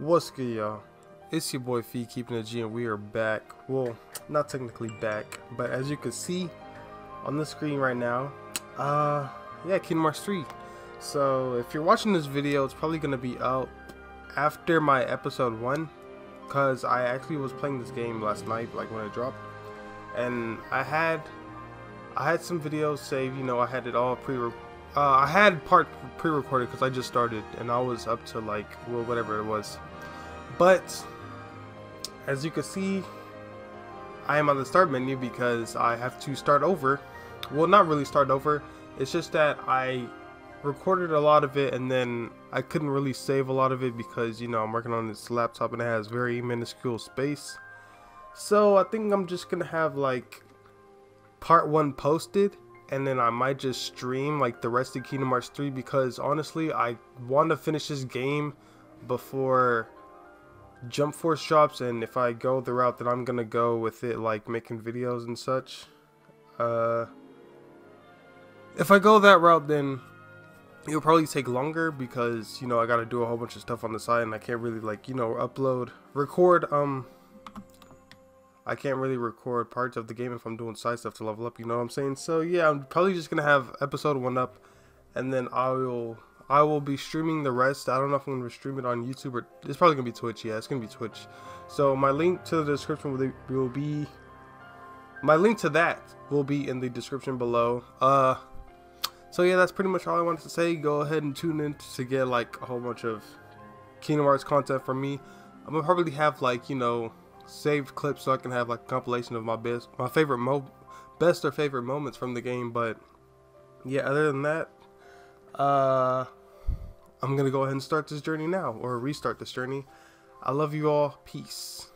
What's good, y'all? It's your boy Fee, keeping it G, and we are back. Well, not technically back, but as you can see on the screen right now, yeah, Kingdom Hearts 3. So if you're watching this video, it's probably gonna be out after my episode 1, cause I actually was playing this game last night, like when it dropped, and I had some videos saved. You know, I had it all pre-recorded because I just started and I was up to like, well, whatever it was. But as you can see, I am on the start menu because I have to start over. Well, not really start over, it's just that I recorded a lot of it and then I couldn't really save a lot of it because, you know, I'm working on this laptop and it has very minuscule space. So I think I'm just gonna have like part 1 posted, and then I might just stream like the rest of Kingdom Hearts 3, because honestly I want to finish this game before Jump Force drops. And if I go the route that I'm gonna go with it, like making videos and such, if I go that route, then it'll probably take longer because, you know, I gotta do a whole bunch of stuff on the side and I can't really, like, you know, I can't really record parts of the game if I'm doing side stuff to level up, you know what I'm saying? So yeah, I'm probably just gonna have episode 1 up, and then I will be streaming the rest. I don't know if I'm gonna stream it on YouTube, or it's probably gonna be Twitch. Yeah, it's gonna be Twitch. So my link to the description will be in the description below. So yeah, that's pretty much all I wanted to say. Go ahead and tune in to get like a whole bunch of Kingdom Hearts content from me. I'm gonna probably have, like, you know, saved clips so I can have like a compilation of my favorite moments from the game. But yeah, other than that, I'm gonna go ahead and start this journey now, or restart this journey. I love you all. Peace.